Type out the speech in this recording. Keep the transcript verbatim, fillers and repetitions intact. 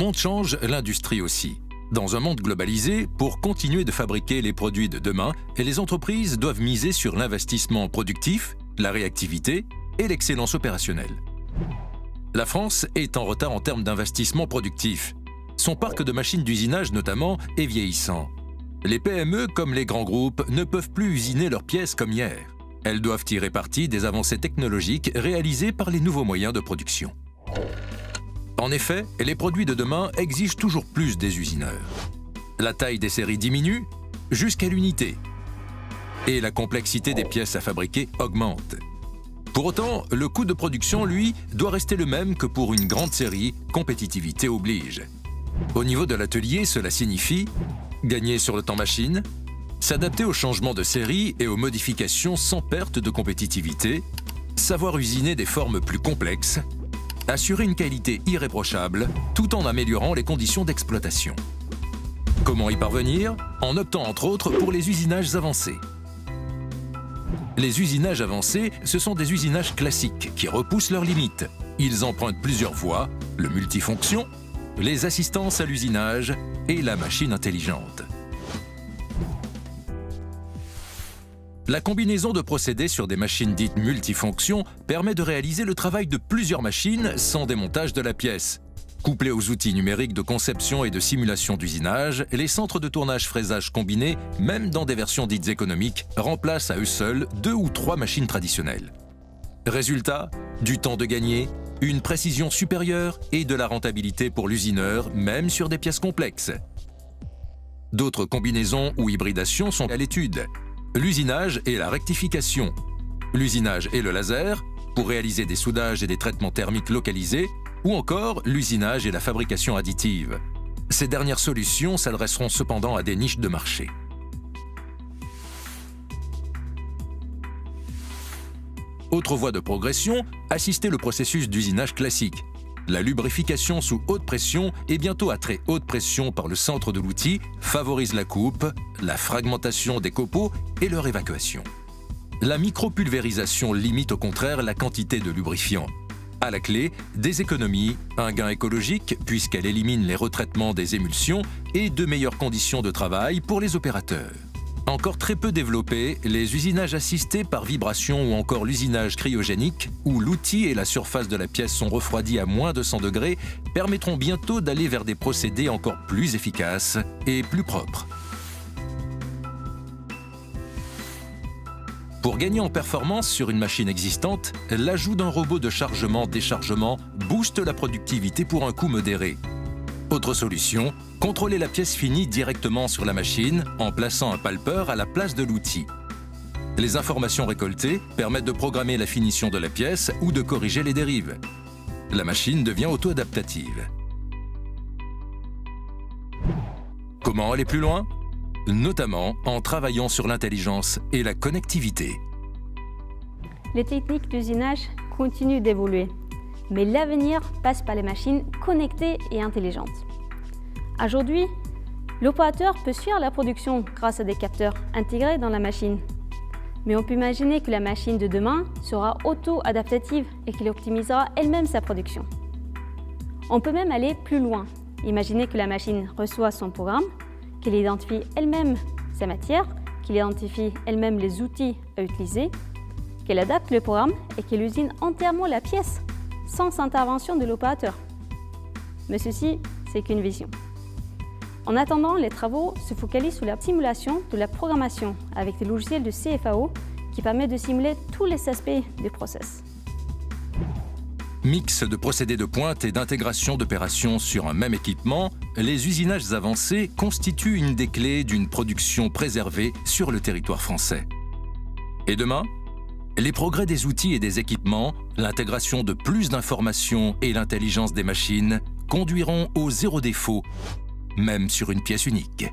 monde change, l'industrie aussi. Dans un monde globalisé, pour continuer de fabriquer les produits de demain, les entreprises doivent miser sur l'investissement productif, la réactivité et l'excellence opérationnelle. La France est en retard en termes d'investissement productif. Son parc de machines d'usinage, notamment, est vieillissant. Les P M E, comme les grands groupes, ne peuvent plus usiner leurs pièces comme hier. Elles doivent tirer parti des avancées technologiques réalisées par les nouveaux moyens de production. En effet, les produits de demain exigent toujours plus des usineurs. La taille des séries diminue jusqu'à l'unité. Et la complexité des pièces à fabriquer augmente. Pour autant, le coût de production, lui, doit rester le même que pour une grande série, compétitivité oblige. Au niveau de l'atelier, cela signifie gagner sur le temps machine, s'adapter aux changements de série et aux modifications sans perte de compétitivité, savoir usiner des formes plus complexes, assurer une qualité irréprochable tout en améliorant les conditions d'exploitation. Comment y parvenir? En optant entre autres pour les usinages avancés. Les usinages avancés, ce sont des usinages classiques qui repoussent leurs limites. Ils empruntent plusieurs voies, le multifonction, les assistances à l'usinage et la machine intelligente. La combinaison de procédés sur des machines dites multifonctions permet de réaliser le travail de plusieurs machines sans démontage de la pièce. Couplés aux outils numériques de conception et de simulation d'usinage, les centres de tournage-fraisage combinés, même dans des versions dites économiques, remplacent à eux seuls deux ou trois machines traditionnelles. Résultat, du temps de gagner, une précision supérieure et de la rentabilité pour l'usineur, même sur des pièces complexes. D'autres combinaisons ou hybridations sont à l'étude. L'usinage et la rectification. L'usinage et le laser, pour réaliser des soudages et des traitements thermiques localisés, ou encore l'usinage et la fabrication additive. Ces dernières solutions s'adresseront cependant à des niches de marché. Autre voie de progression, assister le processus d'usinage classique. La lubrification sous haute pression et bientôt à très haute pression par le centre de l'outil favorise la coupe, la fragmentation des copeaux et leur évacuation. La micropulvérisation limite au contraire la quantité de lubrifiant. À la clé, des économies, un gain écologique puisqu'elle élimine les retraitements des émulsions et de meilleures conditions de travail pour les opérateurs. Encore très peu développés, les usinages assistés par vibration ou encore l'usinage cryogénique, où l'outil et la surface de la pièce sont refroidis à moins de cent degrés, permettront bientôt d'aller vers des procédés encore plus efficaces et plus propres. Pour gagner en performance sur une machine existante, l'ajout d'un robot de chargement-déchargement booste la productivité pour un coût modéré. Autre solution, contrôler la pièce finie directement sur la machine en plaçant un palpeur à la place de l'outil. Les informations récoltées permettent de programmer la finition de la pièce ou de corriger les dérives. La machine devient auto-adaptative. Comment aller plus loin? Notamment en travaillant sur l'intelligence et la connectivité. Les techniques d'usinage continuent d'évoluer. Mais l'avenir passe par les machines connectées et intelligentes. Aujourd'hui, l'opérateur peut suivre la production grâce à des capteurs intégrés dans la machine. Mais on peut imaginer que la machine de demain sera auto-adaptative et qu'elle optimisera elle-même sa production. On peut même aller plus loin. Imaginez que la machine reçoit son programme, qu'elle identifie elle-même sa matière, qu'elle identifie elle-même les outils à utiliser, qu'elle adapte le programme et qu'elle usine entièrement la pièce, sans intervention de l'opérateur. Mais ceci, c'est qu'une vision. En attendant, les travaux se focalisent sur la simulation de la programmation avec des logiciels de C F A O qui permettent de simuler tous les aspects du process. Mix de procédés de pointe et d'intégration d'opérations sur un même équipement, les usinages avancés constituent une des clés d'une production préservée sur le territoire français. Et demain ? Les progrès des outils et des équipements, l'intégration de plus d'informations et l'intelligence des machines conduiront au zéro défaut, même sur une pièce unique.